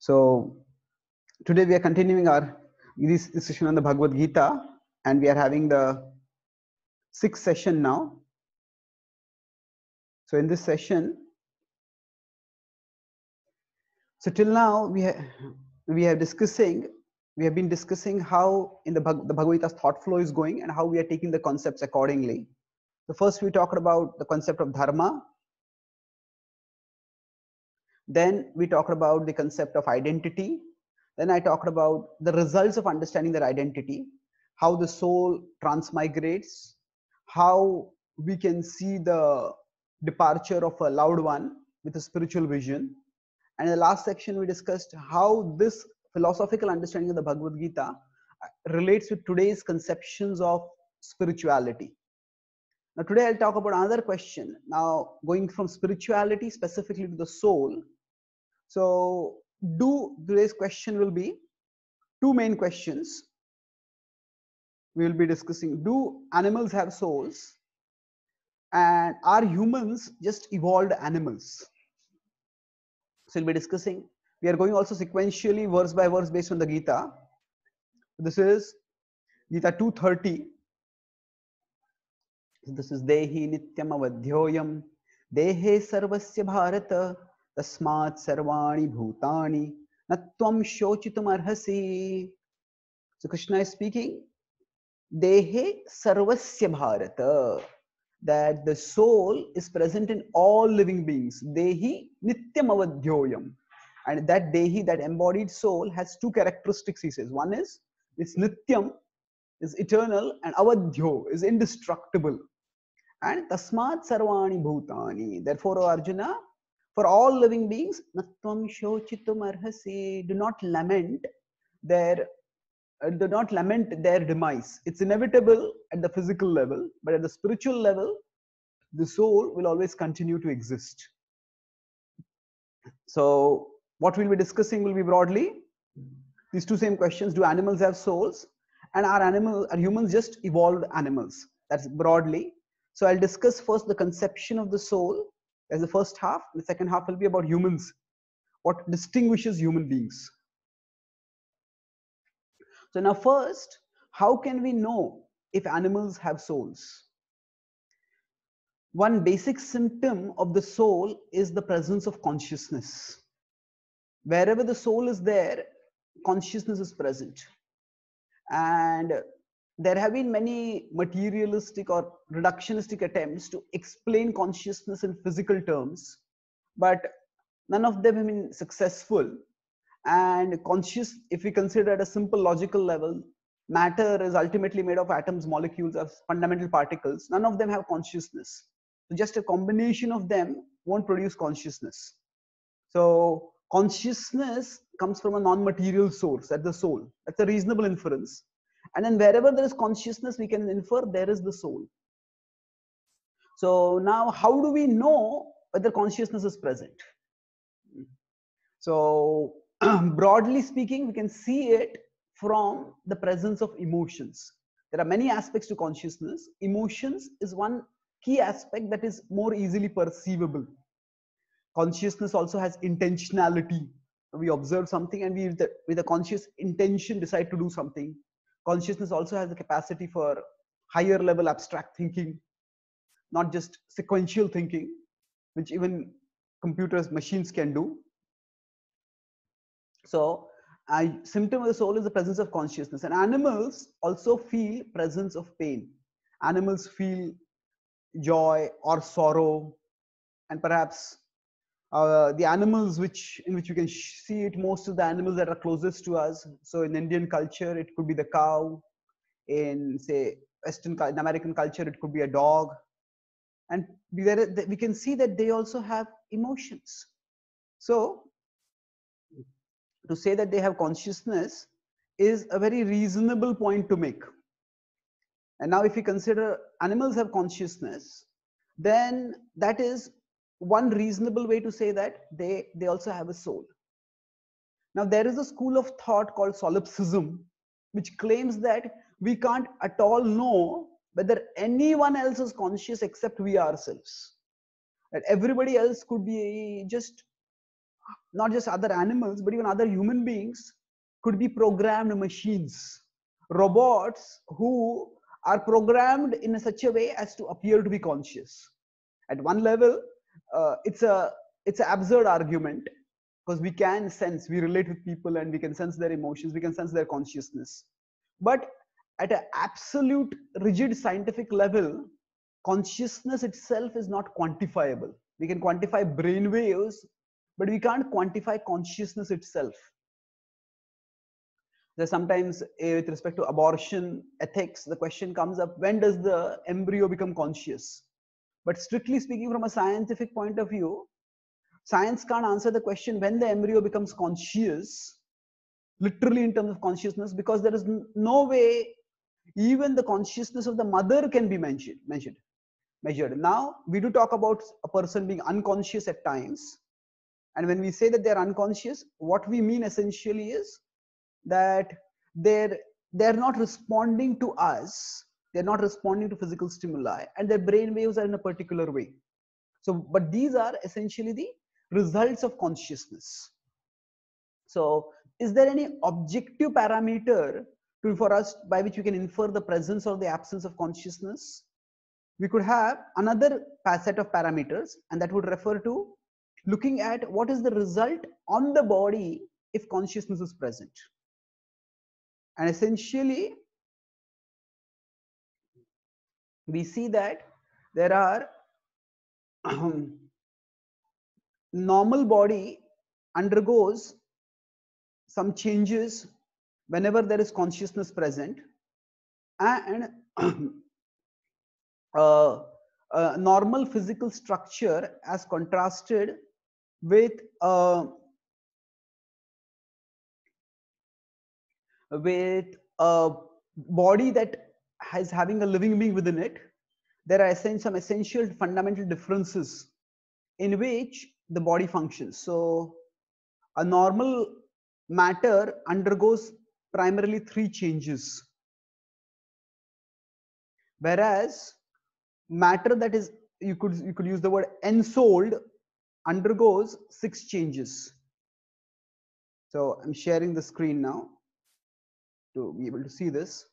So today we are continuing our discussion on the Bhagavad Gita, and we are having the 6th session now. So in this session, so till now we have been discussing how in the Bhagavad Gita's thought flow is going and how we are taking the concepts accordingly. So first we talked about the concept of dharma. Then we talked about the concept of identity. Then I talked about the results of understanding that identity, how the soul transmigrates, how we can see the departure of a loved one with a spiritual vision. And in the last section, we discussed how this philosophical understanding of the Bhagavad Gita relates with today's conceptions of spirituality. Now today I'll talk about another question. Now going from spirituality specifically to the soul. So today's question will be two main questions we will be discussing. Do animals have souls? And are humans just evolved animals? So we'll be discussing. We are going also sequentially, verse by verse, based on the Gita. This is Gita 230. This is Dehi Nityam Avadhyoyam Dehe Sarvasya Bharata Tasmat Sarvani Bhutani Natvam Shochitam Arhasi. So Krishna is speaking, Dehe Sarvasya Bharata, that the soul is present in all living beings. Dehi Nityam Avadhyoyam. And that Dehi, that embodied soul, has two characteristics, he says. One is, it's Nityam, is eternal, and Avadhyo is indestructible. And Tasmat Sarvani Bhutani. Therefore, O Arjuna, for all living beings, Natvam Shochitam Arhasi, do not lament their demise. It's inevitable at the physical level, but at the spiritual level, the soul will always continue to exist. So what we'll be discussing will be broadly these two same questions. Do animals have souls? And are humans just evolved animals? That's broadly. So I'll discuss first the conception of the soul as the first half. The second half will be about humans. What distinguishes human beings? So now first, how can we know if animals have souls? One basic symptom of the soul is the presence of consciousness. Wherever the soul is there, consciousness is present. And there have been many materialistic or reductionistic attempts to explain consciousness in physical terms, but none of them have been successful. And if we consider at a simple logical level, matter is ultimately made of atoms, molecules, of fundamental particles. None of them have consciousness. So just a combination of them won't produce consciousness. So consciousness comes from a non-material source, that's the soul. That's a reasonable inference. And then wherever there is consciousness, we can infer there is the soul. So now how do we know whether consciousness is present? So broadly speaking, we can see it from the presence of emotions. There are many aspects to consciousness. Emotions is one key aspect that is more easily perceivable. Consciousness also has intentionality. We observe something and we, with a conscious intention, decide to do something. Consciousness also has the capacity for higher level abstract thinking, not just sequential thinking, which even computers, machines can do. So a symptom of the soul is the presence of consciousness. And animals also feel presence of pain. Animals feel joy or sorrow, and perhaps the animals in which you can see it, most of the animals that are closest to us. So in Indian culture, it could be the cow. In, say, Western American culture, it could be a dog. And we can see that they also have emotions. So to say that they have consciousness is a very reasonable point to make. And now if we consider animals have consciousness, then that is one reasonable way to say that they also have a soul. Now there is a school of thought called solipsism, which claims that we can't at all know whether anyone else is conscious except we ourselves. That everybody else could be just not just other animals, but even other human beings could be programmed machines, robots who are programmed in such a way as to appear to be conscious. At one level, it's an absurd argument, because we can sense, we relate with people and we can sense their emotions, we can sense their consciousness. But at an absolute rigid scientific level, consciousness itself is not quantifiable. We can quantify brain waves, but we can't quantify consciousness itself. There's sometimes, with respect to abortion ethics, the question comes up, when does the embryo become conscious? But strictly speaking, from a scientific point of view, science can't answer the question when the embryo becomes conscious, literally in terms of consciousness, because there is no way even the consciousness of the mother can be measured. Now, we do talk about a person being unconscious at times. And when we say that they're unconscious, what we mean essentially is that they're not responding to us. They're not responding to physical stimuli, and their brain waves are in a particular way. So, but these are essentially the results of consciousness. So, is there any objective parameter for us by which we can infer the presence or the absence of consciousness? We could have another set of parameters, and that would refer to looking at what is the result on the body if consciousness is present. And essentially, we see that there are normal body undergoes some changes whenever there is consciousness present, and normal physical structure as contrasted with a body that has having a living being within it. There are some essential fundamental differences in which the body functions. So a normal matter undergoes primarily three changes, whereas matter that is, you could use the word ensouled, undergoes 6 changes. So I'm sharing the screen now to be able to see this.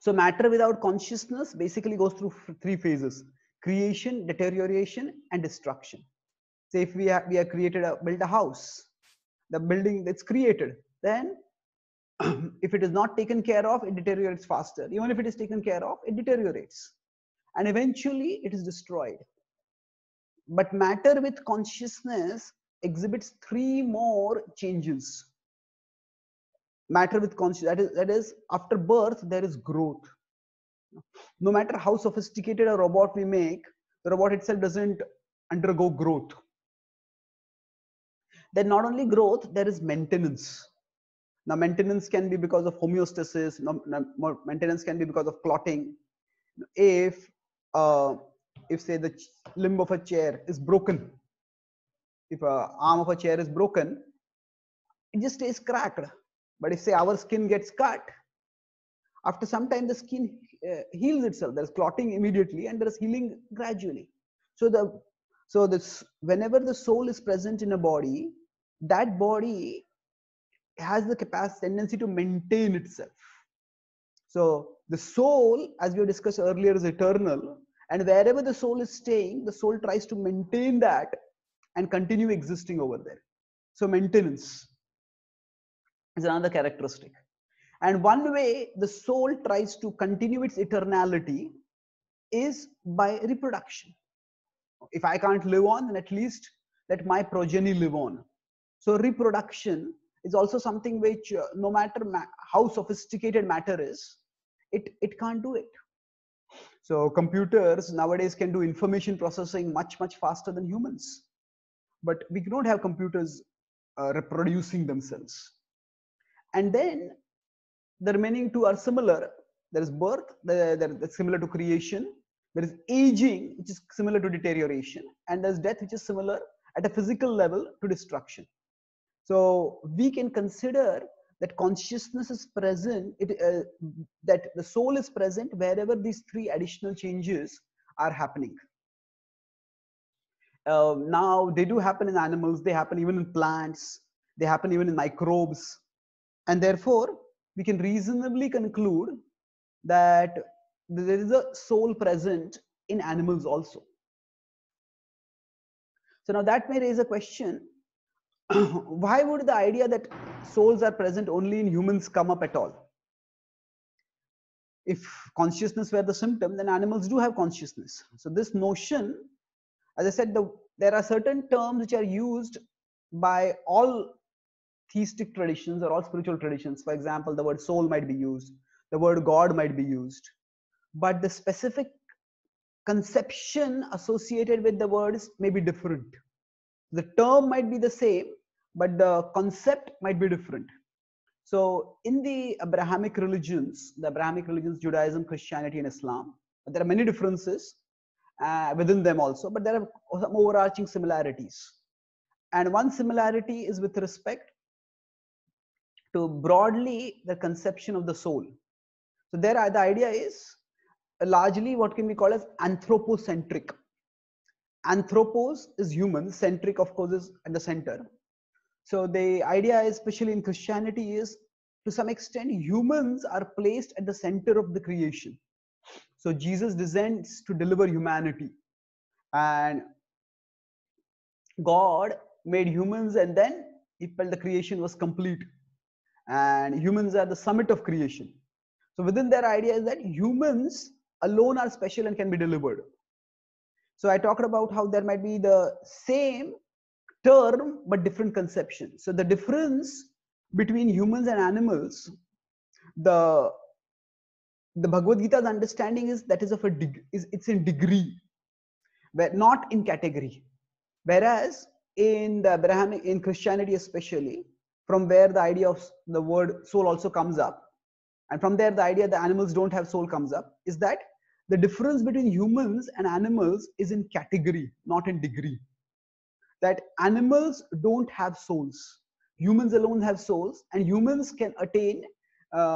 So matter without consciousness basically goes through 3 phases: creation, deterioration, and destruction. Say if we have built a house, the building that's created, then if it is not taken care of, it deteriorates faster. Even if it is taken care of, it deteriorates, and eventually it is destroyed. But matter with consciousness exhibits 3 more changes. Matter with consciousness, that is, after birth there is growth. No matter how sophisticated a robot we make, the robot itself doesn't undergo growth. Then not only growth, there is maintenance. Now maintenance can be because of homeostasis. Maintenance can be because of clotting. If say the limb of a chair is broken, if an arm of a chair is broken, it just stays cracked. But if say our skin gets cut, after some time the skin heals itself. There is clotting immediately and there is healing gradually. So whenever the soul is present in a body, that body has the tendency to maintain itself. So the soul, as we discussed earlier, is eternal, and wherever the soul is staying, the soul tries to maintain that and continue existing over there. So maintenance is another characteristic. And one way the soul tries to continue its eternality is by reproduction. If I can't live on, then at least let my progeny live on. So reproduction is also something which, no matter how sophisticated matter is, it can't do it. So computers nowadays can do information processing much faster than humans, but we don't have computers reproducing themselves. And then the remaining 2 are similar. There is birth, that's similar to creation. There is aging, which is similar to deterioration, and there's death, which is similar at a physical level to destruction. So we can consider that consciousness is present, that the soul is present wherever these 3 additional changes are happening. now they do happen in animals, they happen even in plants, they happen even in microbes. And therefore, we can reasonably conclude that there is a soul present in animals also. So now that may raise a question, why would the idea that souls are present only in humans come up at all? If consciousness were the symptom, then animals do have consciousness. So this notion, as I said, there are certain terms which are used by all theistic traditions or all spiritual traditions. For example, the word soul might be used, the word God might be used, but the specific conception associated with the words may be different. The term might be the same, but the concept might be different. So in the Abrahamic religions, Judaism, Christianity, and Islam, there are many differences within them also, but there are some overarching similarities. And one similarity is with respect to broadly the conception of the soul. So there the idea is largely what can be called as anthropocentric. Anthropos is human, centric of course is at the center. So the idea is, especially in Christianity, is to some extent humans are placed at the center of the creation. So Jesus descends to deliver humanity, and God made humans, and then he felt the creation was complete, and humans are the summit of creation. So within their idea is that humans alone are special and can be delivered. So I talked about how there might be the same term but different conception. So the difference between humans and animals, the Bhagavad Gita's understanding is that it's in degree, but not in category. Whereas in the Abrahamic, in Christianity especially, from where the idea of the word soul also comes up, and from there the idea that animals don't have soul comes up, is that the difference between humans and animals is in category, not in degree. That animals don't have souls. Humans alone have souls, and humans can attain,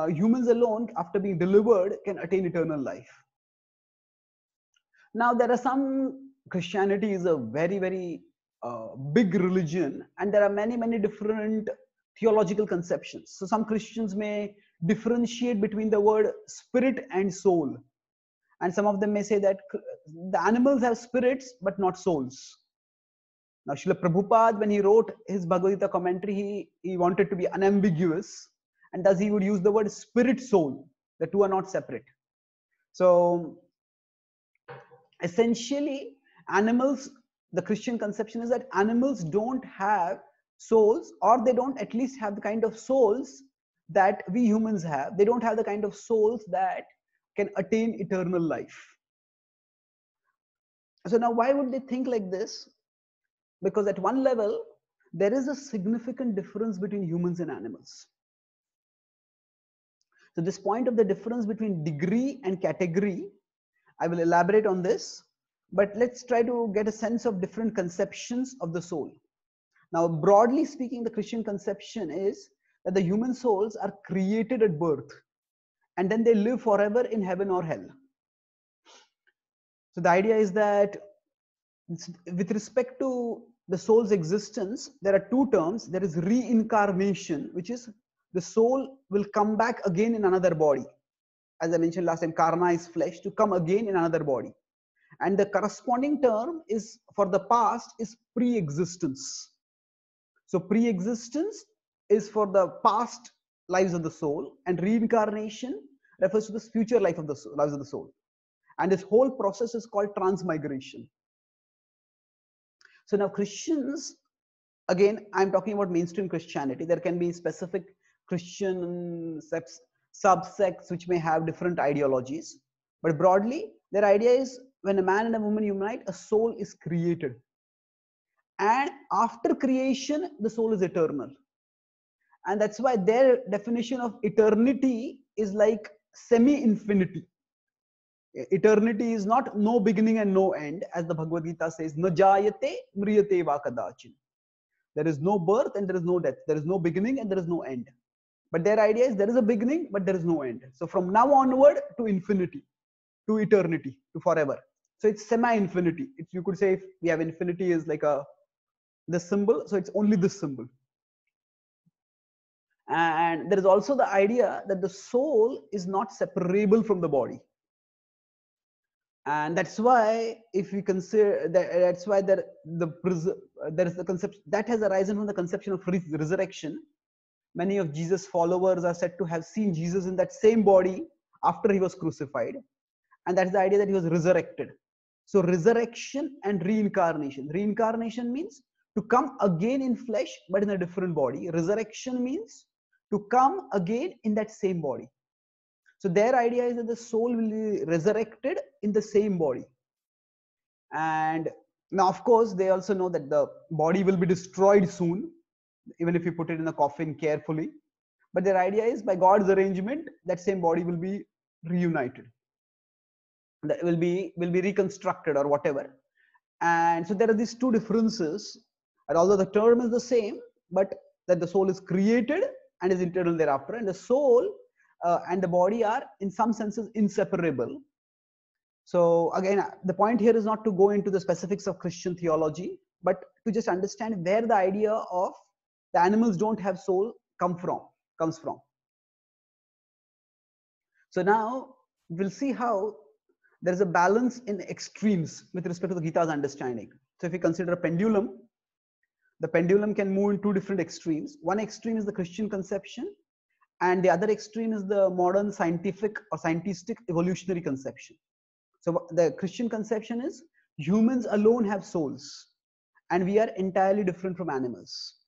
humans alone after being delivered can attain eternal life. Now there are some, Christianity is a very, very big religion, and there are many, many different theological conceptions. So some Christians may differentiate between the word spirit and soul. And some of them may say that the animals have spirits but not souls. Now, Srila Prabhupada, when he wrote his Bhagavad Gita commentary, he wanted to be unambiguous, and thus he would use the word spirit soul. The two are not separate. So essentially, animals, the Christian conception is that animals don't have souls, or they don't at least have the kind of souls that we humans have. They don't have the kind of souls that can attain eternal life. So now why would they think like this? Because at one level, there is a significant difference between humans and animals. So this point of the difference between degree and category, I will elaborate on this, but let's try to get a sense of different conceptions of the soul. Now, broadly speaking, the Christian conception is that the human souls are created at birth, and then they live forever in heaven or hell. So the idea is that with respect to the soul's existence, there are two terms. There is reincarnation, which is the soul will come back again in another body. As I mentioned last time, karma is flesh, to come again in another body. And the corresponding term is for the past is pre-existence. So pre-existence is for the past lives of the soul, and reincarnation refers to the future life of the soul, lives of the soul. And this whole process is called transmigration. So now Christians, again, I'm talking about mainstream Christianity. There can be specific Christian subsects which may have different ideologies. But broadly, their idea is when a man and a woman unite, a soul is created. And after creation, the soul is eternal. And that's why their definition of eternity is like semi-infinity. Eternity is not no beginning and no end, as the Bhagavad Gita says, na jayate mriyate va kadachin. There is no birth and there is no death. There is no beginning and there is no end. But their idea is there is a beginning, but there is no end. So from now onward to infinity, to eternity, to forever. So it's semi-infinity. You could say if we have infinity is like this symbol, so it's only this symbol. And there is also the idea that the soul is not separable from the body. And that's why if we consider, that's why there is the conception that has arisen from the conception of resurrection. Many of Jesus' followers are said to have seen Jesus in that same body after he was crucified. And that's the idea that he was resurrected. So resurrection and reincarnation. Reincarnation means to come again in flesh, but in a different body. Resurrection means to come again in that same body. So their idea is that the soul will be resurrected in the same body. And now, of course, they also know that the body will be destroyed soon, even if you put it in a coffin carefully. But their idea is by God's arrangement, that same body will be reunited. That will be reconstructed or whatever. And so there are these two differences. And although the term is the same, but that the soul is created and is eternal thereafter. And the soul and the body are in some senses inseparable. So again, the point here is not to go into the specifics of Christian theology, but to just understand where the idea of the animals don't have soul comes from. So now we'll see how there's a balance in extremes with respect to the Gita's understanding. So if we consider a pendulum, the pendulum can move in two different extremes. One extreme is the Christian conception, and the other extreme is the modern scientific or scientistic evolutionary conception. So the Christian conception is humans alone have souls, and we are entirely different from animals.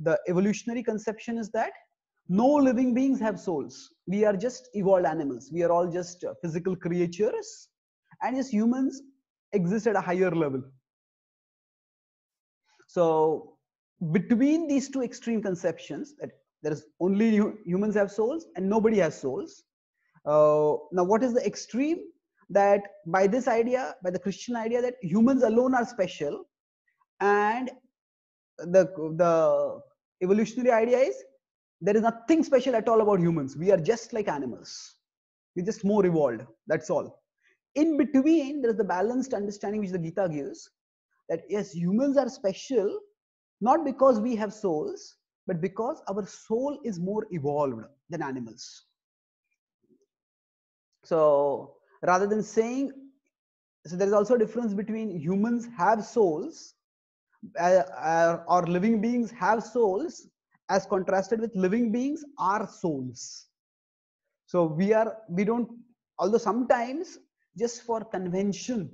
The evolutionary conception is that no living beings have souls. We are just evolved animals. We are all just physical creatures. And as humans exist at a higher level. So between these two extreme conceptions, that there is only humans have souls and nobody has souls. Now, what is the extreme? That by this idea, by the Christian idea that humans alone are special, and the evolutionary idea is there is nothing special at all about humans. We are just like animals. We're just more evolved. That's all. In between, there's the balanced understanding which the Gita gives that yes, humans are special, not because we have souls, but because our soul is more evolved than animals. So rather than saying, so there's also a difference between humans have souls or living beings have souls, as contrasted with living beings are souls. So we don't, although sometimes just for convention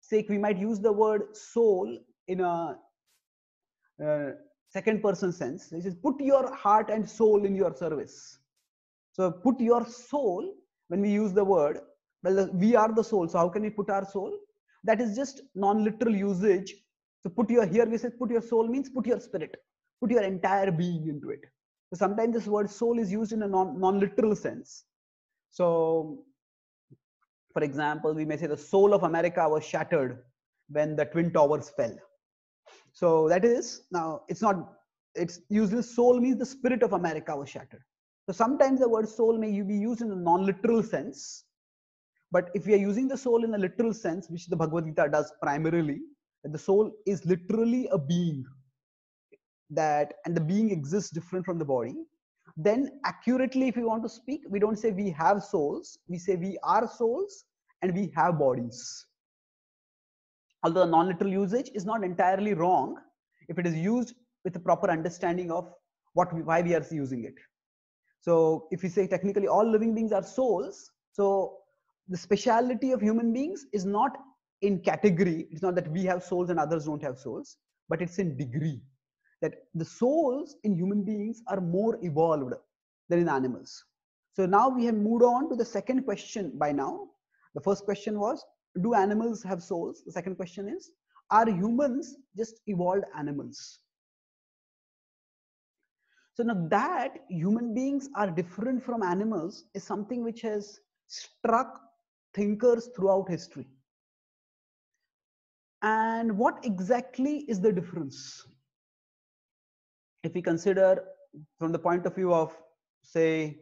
sake, we might use the word soul in a second person sense. This is put your heart and soul in your service. So put your soul, when we use the word, well, we are the soul. So how can we put our soul? That is just non-literal usage. So put your, here we say put your soul means put your spirit, put your entire being into it. So sometimes this word soul is used in a non-literal sense. So for example, we may say the soul of America was shattered when the Twin Towers fell. So that is, now it's not, it's used as soul means the spirit of America was shattered. So sometimes the word soul may be used in a non-literal sense. But if we are using the soul in a literal sense, which the Bhagavad Gita does primarily, that the soul is literally a being, that and the being exists different from the body, then accurately if we want to speak, we don't say we have souls, we say we are souls and we have bodies. Although the non-literal usage is not entirely wrong if it is used with a proper understanding of why we are using it. So if we say technically all living beings are souls, so the speciality of human beings is not in category. It's not that we have souls and others don't have souls, but it's in degree. That the souls in human beings are more evolved than in animals. So now we have moved on to the second question by now. The first question was, do animals have souls? The second question is, are humans just evolved animals? So now that human beings are different from animals is something which has struck thinkers throughout history. And what exactly is the difference? If we consider from the point of view of, say,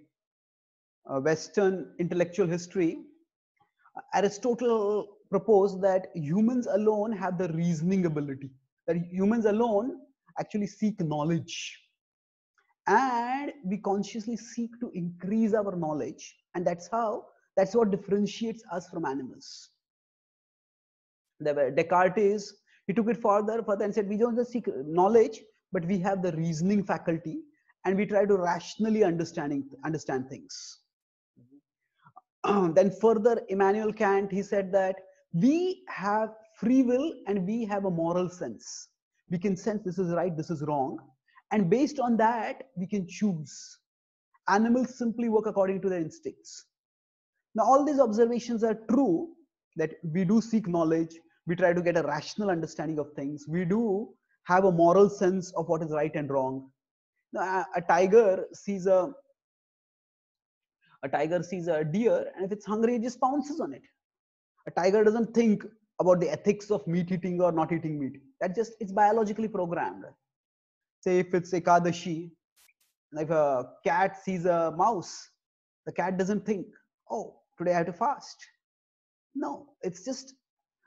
Western intellectual history, Aristotle propose that humans alone have the reasoning ability, that humans alone actually seek knowledge, and we consciously seek to increase our knowledge, and that's what differentiates us from animals. Descartes, he took it further and said, we don't just seek knowledge, but we have the reasoning faculty, and we try to rationally understand things. Then further, Immanuel Kant, he said that we have free will and we have a moral sense. We can sense this is right, this is wrong, and based on that we can choose. Animals simply work according to their instincts. Now all these observations are true, that we do seek knowledge, we try to get a rational understanding of things, we do have a moral sense of what is right and wrong. Now a tiger sees a deer, and if it's hungry, it just pounces on it. A tiger doesn't think about the ethics of meat eating or not eating meat. It's biologically programmed. Say if it's Ekadashi, if a cat sees a mouse, the cat doesn't think, oh, today I have to fast. No, it's just,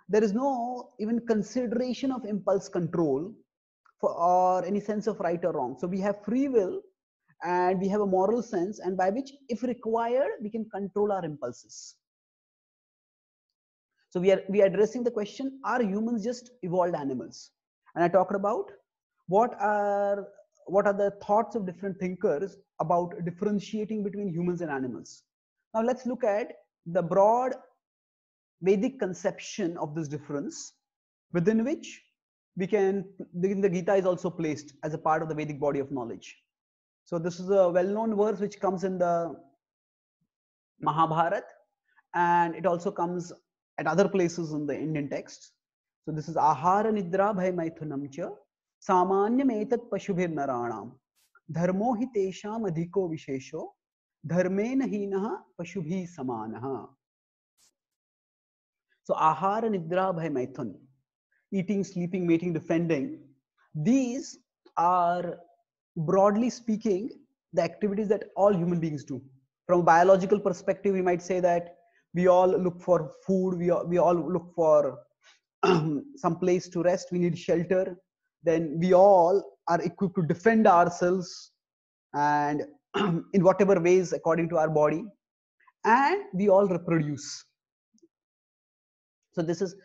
there is no even consideration of impulse control or any sense of right or wrong. So we have free will and we have a moral sense, and by which, if required, we can control our impulses. So we are addressing the question, are humans just evolved animals? And I talked about what are the thoughts of different thinkers about differentiating between humans and animals. Now let's look at the broad Vedic conception of this difference, within which the Gita is also placed as a part of the Vedic body of knowledge. So this is a well-known verse which comes in the Mahabharata, and it also comes at other places in the Indian text. So this is Ahara Nidra Bhai Maithunamcha Samanya Metat Pashubhir Naranam Dharmohi Tesham Adhiko Vishesho Dharmenahinaha Pashubhi Samanaha. So Ahara Nidra Bhai Maithun, eating, sleeping, mating, defending, these are, broadly speaking, the activities that all human beings do. From a biological perspective, we might say that we all look for food, we all look for some place to rest, we need shelter, then we all are equipped to defend ourselves and in whatever ways according to our body, and we all reproduce. So this is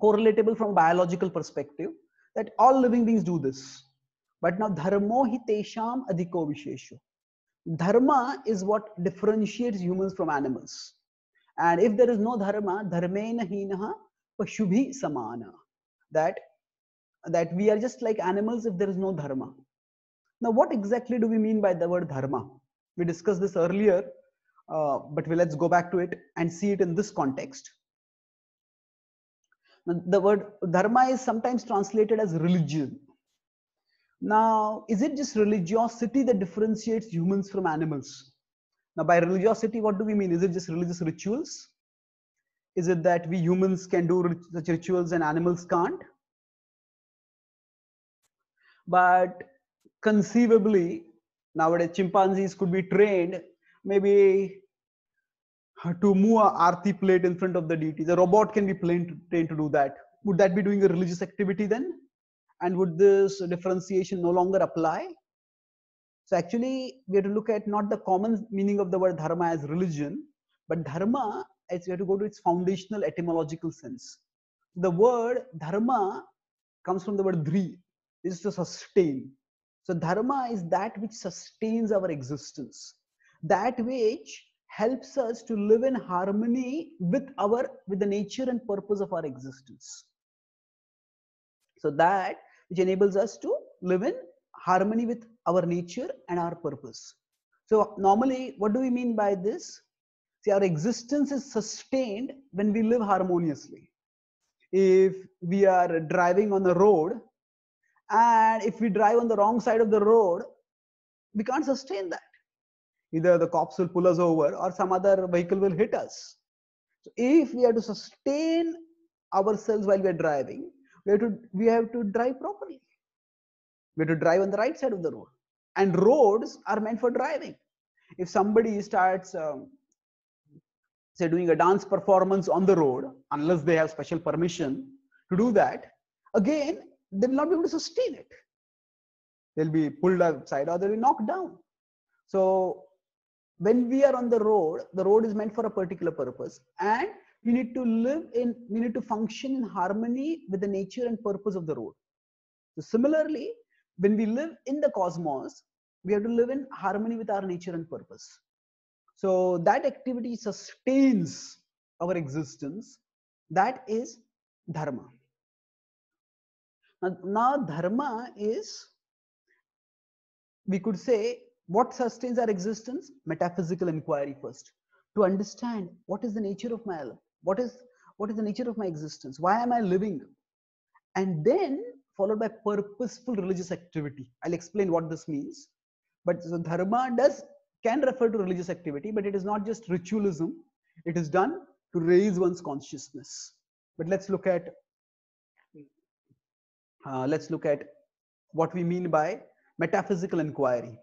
correlatable from a biological perspective, that all living beings do this. But now Dharmohi Tesham Adhiko Vishesho. Dharma is what differentiates humans from animals. And if there is no Dharma, Dharmenahinaha Pashubhi Samana. That we are just like animals if there is no Dharma. Now what exactly do we mean by the word Dharma? We discussed this earlier, but let's go back to it and see it in this context. Now, the word Dharma is sometimes translated as religion. Now, is it just religiosity that differentiates humans from animals? Now, by religiosity, what do we mean? Is it just religious rituals? Is it that we humans can do such rituals and animals can't? But conceivably, nowadays chimpanzees could be trained maybe to move an aarti plate in front of the deity. The robot can be trained to do that. Would that be doing a religious activity then? And would this differentiation no longer apply? So actually, we have to look at not the common meaning of the word dharma as religion, but dharma as we have to go to its foundational etymological sense. The word dharma comes from the word dhri, which is to sustain. So dharma is that which sustains our existence, that which helps us to live in harmony with the nature and purpose of our existence. So that which enables us to live in harmony with our nature and our purpose. So normally, what do we mean by this? See, our existence is sustained when we live harmoniously. If we are driving on the road, and if we drive on the wrong side of the road, we can't sustain that. Either the cops will pull us over or some other vehicle will hit us. So if we are to sustain ourselves while we are driving, we have to drive properly. We have to drive on the right side of the road. And roads are meant for driving. If somebody starts say doing a dance performance on the road, unless they have special permission to do that, again, they will not be able to sustain it. They'll be pulled outside or they'll be knocked down. So when we are on the road is meant for a particular purpose, and we need to live in, we need to function in harmony with the nature and purpose of the road. So similarly, when we live in the cosmos, we have to live in harmony with our nature and purpose. So that activity sustains our existence. That is dharma. Now dharma is, we could say, what sustains our existence? Metaphysical inquiry first. To understand what is the nature of my life, what is the nature of my existence, why am I living? And then followed by purposeful religious activity. I'll explain what this means. But so dharma can refer to religious activity, but it is not just ritualism. It is done to raise one's consciousness. But let's look at what we mean by metaphysical inquiry.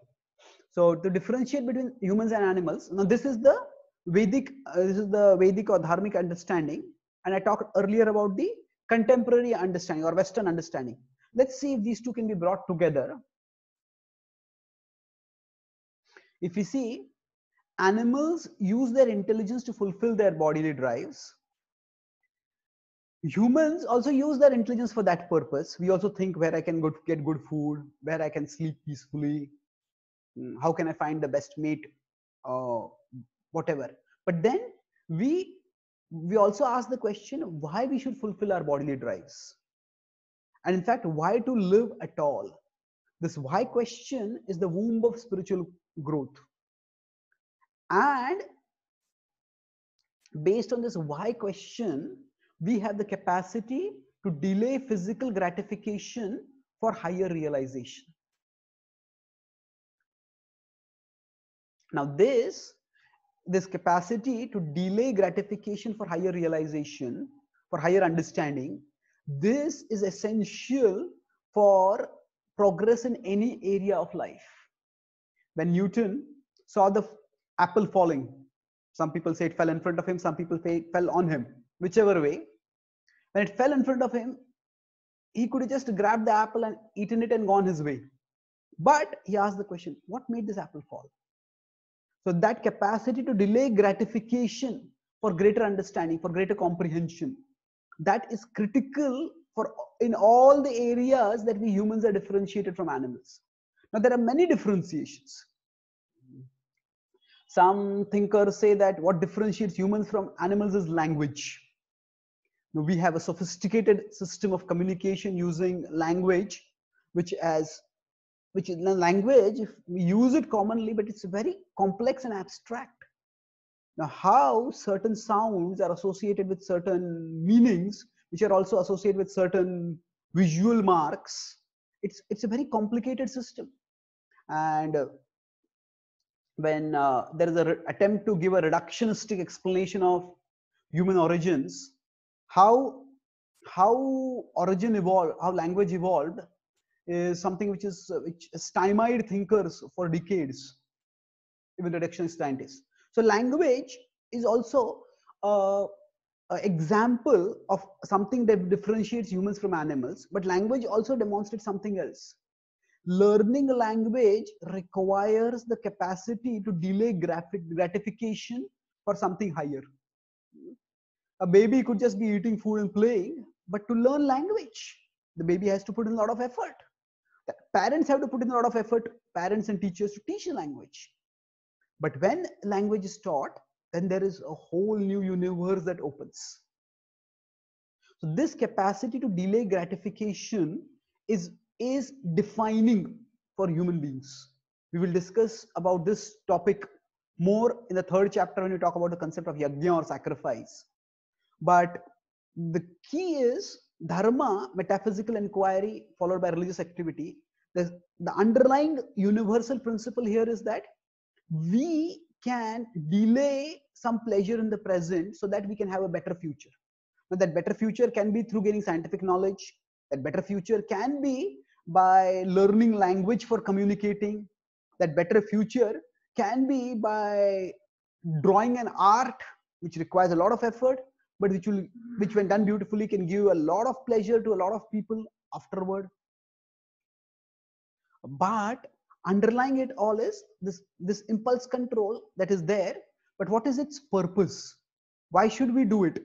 So to differentiate between humans and animals, now this is the Vedic, or dharmic understanding, and I talked earlier about the contemporary understanding or Western understanding. Let's see if these two can be brought together. If we see, animals use their intelligence to fulfill their bodily drives. Humans also use their intelligence for that purpose. We also think where I can go to get good food, where I can sleep peacefully, how can I find the best mate, whatever. But then we also ask the question why we should fulfill our bodily drives. And in fact, why to live at all? This why question is the womb of spiritual growth. And based on this why question, we have the capacity to delay physical gratification for higher realization. Now this capacity to delay gratification for higher realization, for higher understanding, this is essential for progress in any area of life. When Newton saw the apple falling, some people say it fell in front of him, some people say it fell on him, whichever way. When it fell in front of him, he could have just grabbed the apple and eaten it and gone his way. But he asked the question, what made this apple fall? So that capacity to delay gratification for greater understanding, for greater comprehension, that is critical in all the areas that we humans are differentiated from animals. Now there are many differentiations. Some thinkers say that what differentiates humans from animals is language. Now we have a sophisticated system of communication using language, which is language, we use it commonly, but it's very complex and abstract. Now, how certain sounds are associated with certain meanings, which are also associated with certain visual marks, it's a very complicated system. And when there is an attempt to give a reductionistic explanation of human origins, how origin evolved, how language evolved, is something which has stymied thinkers for decades, even reductionist scientists. So language is also an example of something that differentiates humans from animals, but language also demonstrates something else. Learning a language requires the capacity to delay gratification for something higher. A baby could just be eating food and playing, but to learn language, the baby has to put in a lot of effort. Parents have to put in a lot of effort, parents and teachers, to teach a language. But when language is taught, then there is a whole new universe that opens. So this capacity to delay gratification is defining for human beings. We will discuss about this topic more in the third chapter when we talk about the concept of yajna or sacrifice. But the key is dharma, metaphysical inquiry, followed by religious activity. The underlying universal principle here is that we can delay some pleasure in the present so that we can have a better future. Now that better future can be through gaining scientific knowledge. That better future can be by learning language for communicating. That better future can be by drawing an art which requires a lot of effort, but which when done beautifully can give a lot of pleasure to a lot of people afterward. But underlying it all is this impulse control that is there. But what is its purpose? Why should we do it?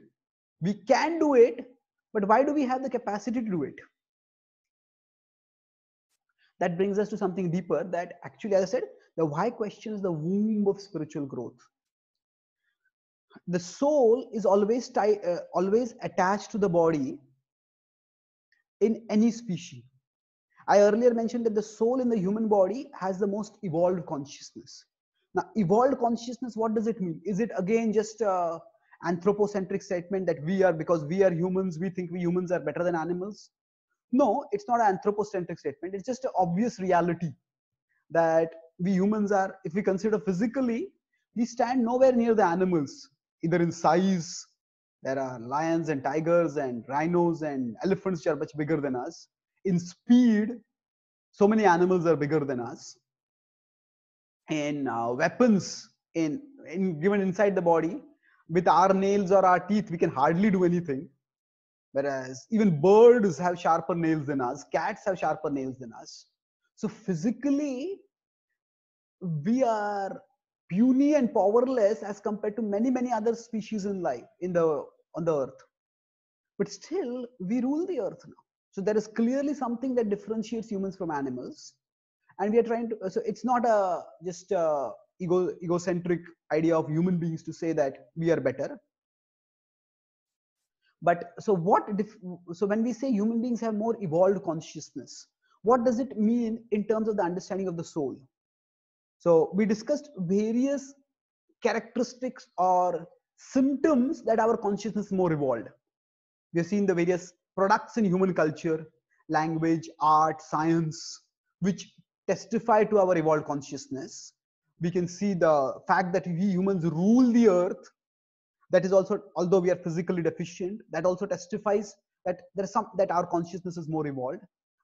We can do it, but why do we have the capacity to do it? That brings us to something deeper, that actually, as I said, the why question is the womb of spiritual growth. The soul is always attached to the body in any species. I earlier mentioned that the soul in the human body has the most evolved consciousness. Now, evolved consciousness, what does it mean? Is it again just an anthropocentric statement that because we are humans, we think we humans are better than animals? No, it's not an anthropocentric statement. It's just an obvious reality that we humans are, if we consider physically, we stand nowhere near the animals, either in size. There are lions and tigers and rhinos and elephants which are much bigger than us. In speed, so many animals are bigger than us. In weapons, given inside the body, with our nails or our teeth, we can hardly do anything. Whereas even birds have sharper nails than us. Cats have sharper nails than us. So physically, we are puny and powerless as compared to many, many other species in life, on the earth. But still, we rule the earth now. So there is clearly something that differentiates humans from animals. And we are trying to, so it's not just an egocentric idea of human beings to say that we are better. But so when we say human beings have more evolved consciousness, what does it mean in terms of the understanding of the soul? So we discussed various characteristics or symptoms that our consciousness is more evolved. We have seen the various products in human culture, language, art, science, which testify to our evolved consciousness. We can see the fact that we humans rule the earth. That is also, although we are physically deficient, that also testifies that that our consciousness is more evolved.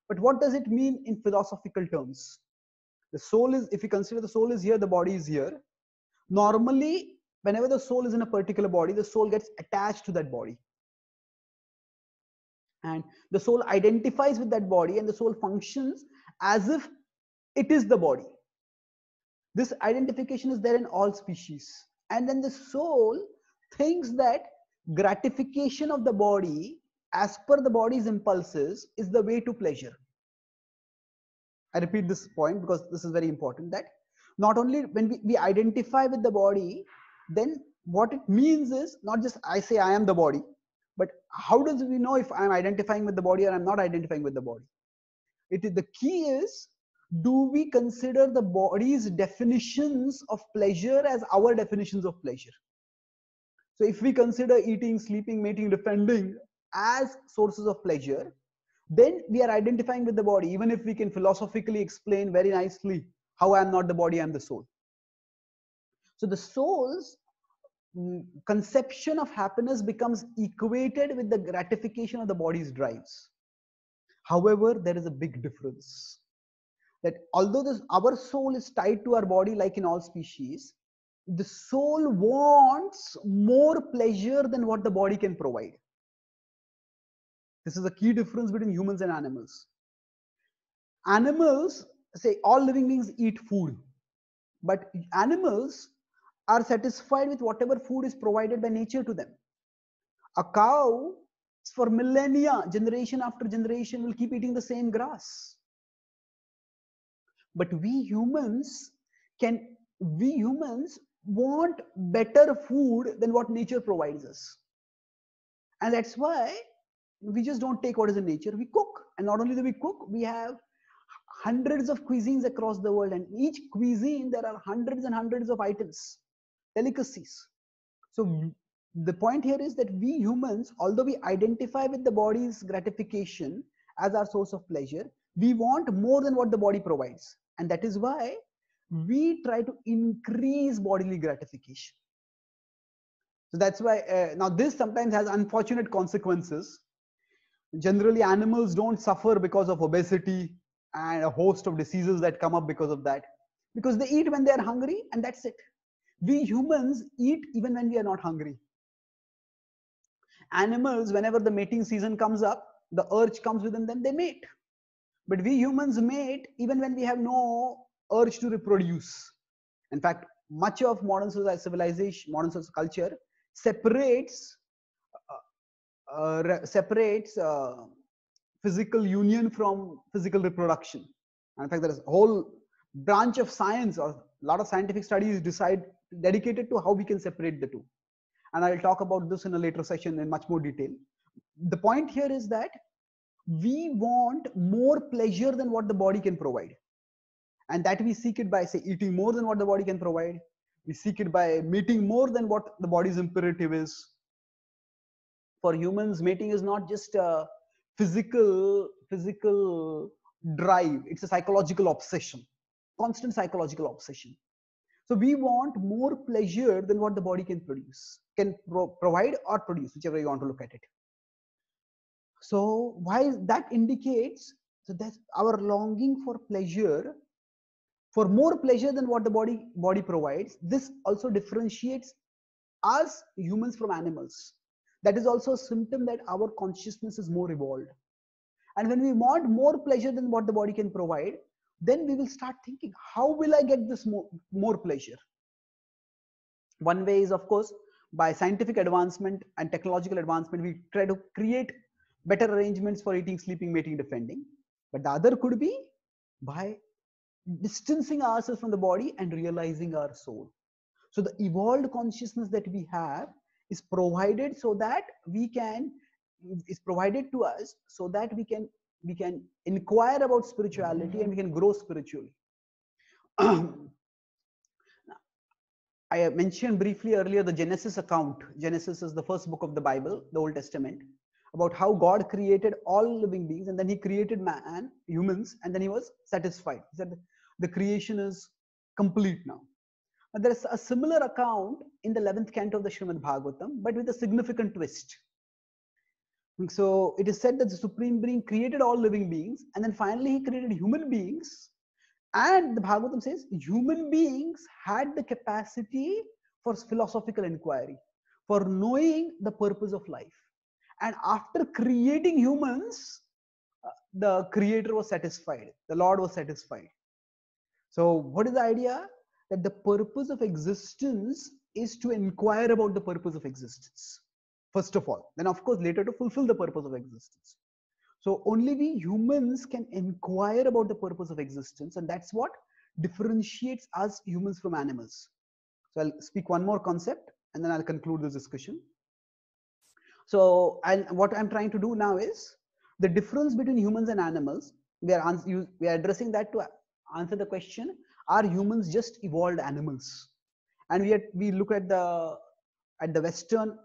But what does it mean in philosophical terms? The soul is, if you consider the soul is here, the body is here. Normally, whenever the soul is in a particular body, the soul gets attached to that body. And the soul identifies with that body, and the soul functions as if it is the body. This identification is there in all species. And then the soul thinks that gratification of the body as per the body's impulses is the way to pleasure. I repeat this point because this is very important, that not only when we identify with the body, then what it means is not just I say I am the body, but how does we know if I'm identifying with the body or I'm not identifying with the body? It is, the key is, do we consider the body's definitions of pleasure as our definitions of pleasure? So if we consider eating, sleeping, mating, defending as sources of pleasure, then we are identifying with the body, even if we can philosophically explain very nicely how I am not the body, I am the soul. So the soul's conception of happiness becomes equated with the gratification of the body's drives. However, there is a big difference, that although our soul is tied to our body like in all species, the soul wants more pleasure than what the body can provide. This is a key difference between humans and animals. Animals, say all living beings eat food, but animals are satisfied with whatever food is provided by nature to them. A cow, for millennia, generation after generation, will keep eating the same grass. But we humans want better food than what nature provides us. And that's why we just don't take what is in nature, we cook. And not only do we cook, we have hundreds of cuisines across the world, and each cuisine there are hundreds and hundreds of items, delicacies. So the point here is that we humans, although we identify with the body's gratification as our source of pleasure, we want more than what the body provides. And that is why we try to increase bodily gratification. So that's why now this sometimes has unfortunate consequences. Generally, animals don't suffer because of obesity and a host of diseases that come up because of that, because they eat when they are hungry and that's it. We humans eat even when we are not hungry. Animals, whenever the mating season comes up, the urge comes within them, they mate. But we humans mate even when we have no urge to reproduce. In fact, much of modern civilization, modern culture separates physical union from physical reproduction. And in fact, there is a whole branch of science, or a lot of scientific studies dedicated to how we can separate the two. And I'll talk about this in a later session in much more detail. The point here is that we want more pleasure than what the body can provide. And that we seek it by, say, eating more than what the body can provide. We seek it by mating more than what the body's imperative is. For humans, mating is not just a physical drive. It's a psychological obsession, constant psychological obsession. So we want more pleasure than what the body can produce, can provide or produce, whichever you want to look at it. So while that indicates that our longing for pleasure, for more pleasure than what the body provides, this also differentiates us humans from animals. That is also a symptom that our consciousness is more evolved. And when we want more pleasure than what the body can provide, then we will start thinking, how will I get this more pleasure? One way is, of course, by scientific advancement and technological advancement, we try to create better arrangements for eating, sleeping, mating, defending. But the other could be by distancing ourselves from the body and realizing our soul. So the evolved consciousness that we have is provided to us so that we can inquire about spirituality and we can grow spiritually. I mentioned briefly earlier the Genesis account. Genesis is the first book of the Bible, the Old Testament, about how God created all living beings and then he created man, humans, and then he was satisfied. He said the creation is complete now. And there's a similar account in the 11th canto of the Shrimad Bhagavatam, but with a significant twist. So it is said that the Supreme Being created all living beings and then finally he created human beings, and the Bhagavatam says human beings had the capacity for philosophical inquiry, for knowing the purpose of life. And after creating humans, the creator was satisfied, the Lord was satisfied. So what is the idea? That the purpose of existence is to inquire about the purpose of existence. First of all, then of course later to fulfill the purpose of existence. So only we humans can inquire about the purpose of existence, and that's what differentiates us humans from animals. So I'll speak one more concept and then I'll conclude this discussion. So what I'm trying to do now is the difference between humans and animals. We are addressing that to answer the question, are humans just evolved animals? And we look at the Western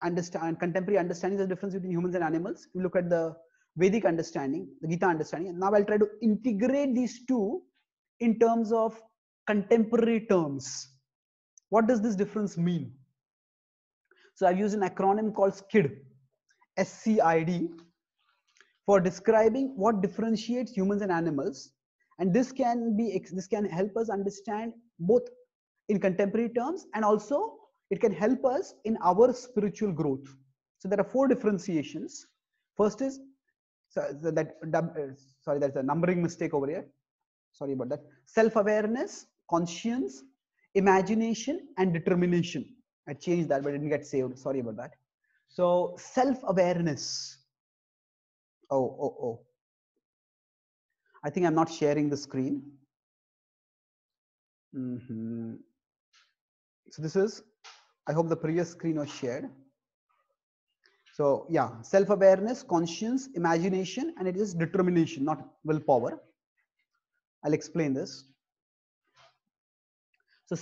contemporary understanding of the difference between humans and animals. We look at the Vedic understanding, the Gita understanding, and now I'll try to integrate these two in terms of contemporary terms. What does this difference mean? So I've used an acronym called SCID, SCID, for describing what differentiates humans and animals, and this can help us understand both in contemporary terms, and also it can help us in our spiritual growth. So there are four differentiations. First is, sorry, there's a numbering mistake over here. Sorry about that. Self-awareness, conscience, imagination, and determination. I changed that, but it didn't get saved. Sorry about that. So self-awareness. I think I'm not sharing the screen. So this is, I hope the previous screen was shared. So yeah, self-awareness, conscience, imagination, and it is determination, not willpower. I'll explain this. So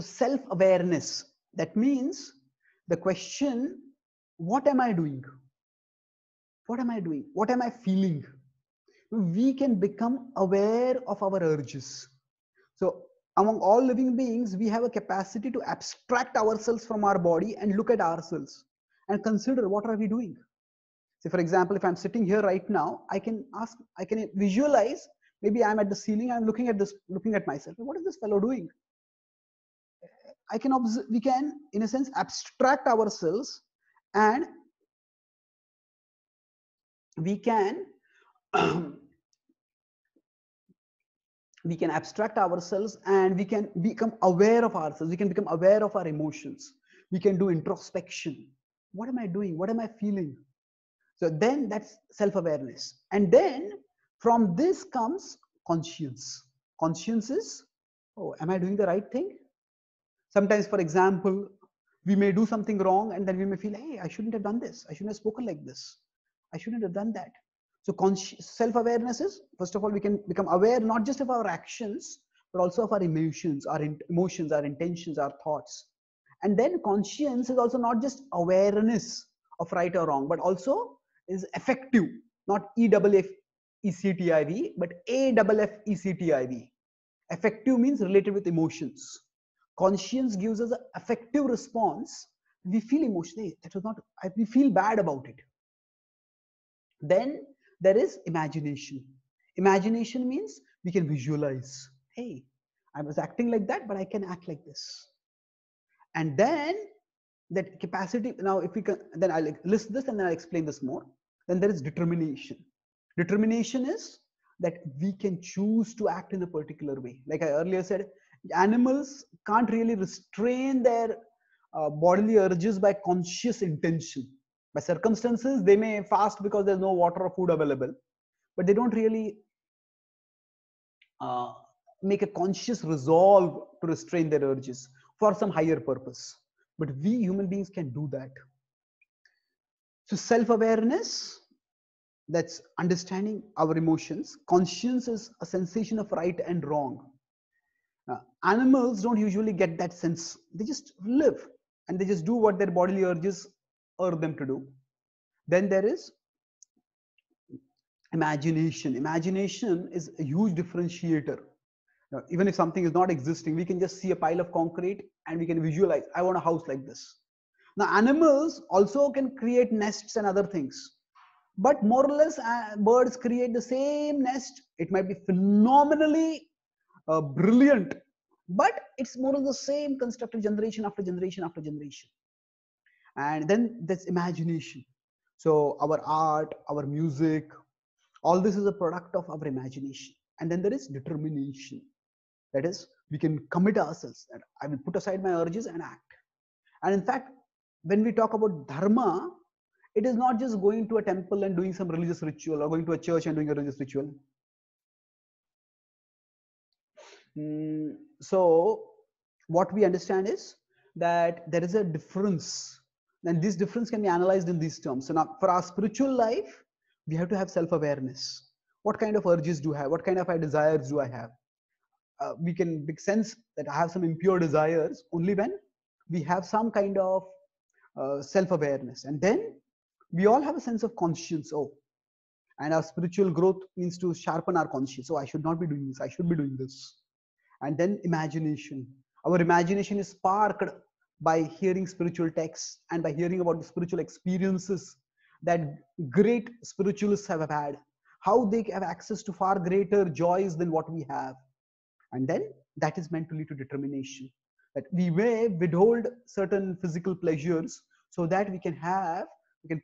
self-awareness, that means the question, what am I doing? What am I doing? What am I feeling? We can become aware of our urges. So among all living beings, we have a capacity to abstract ourselves from our body and look at ourselves and consider, what are we doing? So for example, if I'm sitting here right now, I can visualize, maybe I'm at the ceiling, I'm looking at myself. What is this fellow doing? We can, in a sense, abstract ourselves and we can abstract ourselves and we can become aware of ourselves. We can become aware of our emotions. We can do introspection. What am I doing? What am I feeling? So then that's self-awareness. And then from this comes conscience. Conscience is, oh, am I doing the right thing? Sometimes, for example, we may do something wrong and then we may feel, hey, I shouldn't have done this. I shouldn't have spoken like this. I shouldn't have done that. So self-awareness is, first of all, we can become aware not just of our actions, but also of our emotions, our intentions, our thoughts. And then conscience is also not just awareness of right or wrong, but also is effective, not E-double-F-E-C-T-I-V, but A-double-F-E-C-T-I-V. Effective means related with emotions. Conscience gives us an effective response. We feel emotionally, that was not, we feel bad about it. Then there is imagination. Imagination means we can visualize. Hey, I was acting like that, but I can act like this. And then that capacity, now if we can, then I'll list this and then I'll explain this more. Then there is determination. Determination is that we can choose to act in a particular way. Like I earlier said, animals can't really restrain their bodily urges by conscious intention. By circumstances, they may fast because there's no water or food available, but they don't really make a conscious resolve to restrain their urges for some higher purpose. But we human beings can do that. So self-awareness, that's understanding our emotions. Conscience is a sensation of right and wrong. Animals don't usually get that sense. They just live and they just do what their bodily urges urge them to do. Then there is imagination. Imagination is a huge differentiator. Now, even if something is not existing, we can just see a pile of concrete and we can visualize, I want a house like this. Now, animals also can create nests and other things. But more or less, birds create the same nest. It might be phenomenally brilliant, but it's more of the same constructed generation after generation after generation. And then that's imagination. So our art, our music, all this is a product of our imagination. And then there is determination. That is, we can commit ourselves that I will put aside my urges and act. And in fact, when we talk about dharma, it is not just going to a temple and doing some religious ritual or going to a church and doing a religious ritual. So what we understand is that there is a difference, and this difference can be analyzed in these terms. So now for our spiritual life, we have to have self-awareness. What kind of urges do I have? What kind of desires do I have? We can make sense that I have some impure desires only when we have some kind of self-awareness. And then we all have a sense of conscience. Oh, and our spiritual growth means to sharpen our conscience. So I should not be doing this. I should be doing this. And then imagination. Our imagination is sparked by hearing spiritual texts and by hearing about the spiritual experiences that great spiritualists have had, how they have access to far greater joys than what we have. And then that is meant to lead to determination, that we may withhold certain physical pleasures so that we can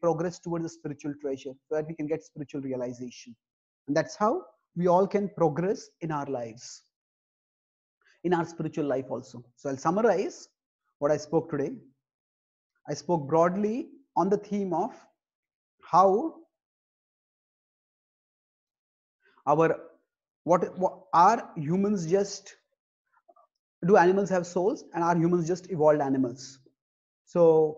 progress towards the spiritual treasure, so that we can get spiritual realization. And that's how we all can progress in our lives, in our spiritual life also. So I'll summarize what I spoke today. I spoke broadly on the theme of how do animals have souls, and are humans just evolved animals? So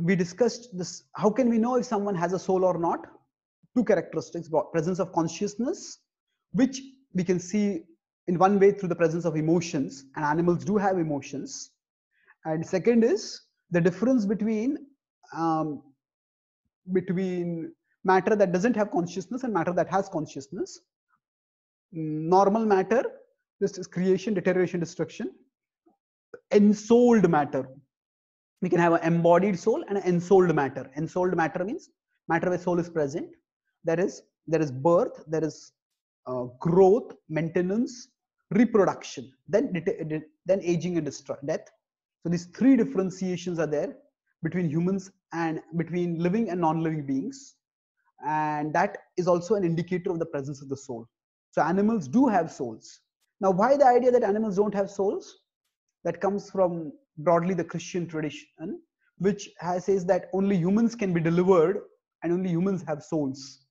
we discussed this. How can we know if someone has a soul or not? Two characteristics: presence of consciousness, which we can see in one way through the presence of emotions, and animals do have emotions. And second is the difference between matter that doesn't have consciousness and matter that has consciousness. Normal matter, this is creation, deterioration, destruction. Ensouled matter. We can have an embodied soul and an ensouled matter. Ensouled matter means matter where soul is present. There is birth, there is growth, maintenance, reproduction, then aging and death. So these three differentiations are there between humans and between living and non-living beings. And that is also an indicator of the presence of the soul. So animals do have souls. Now, why the idea that animals don't have souls? That comes from broadly the Christian tradition, which says that only humans can be delivered and only humans have souls.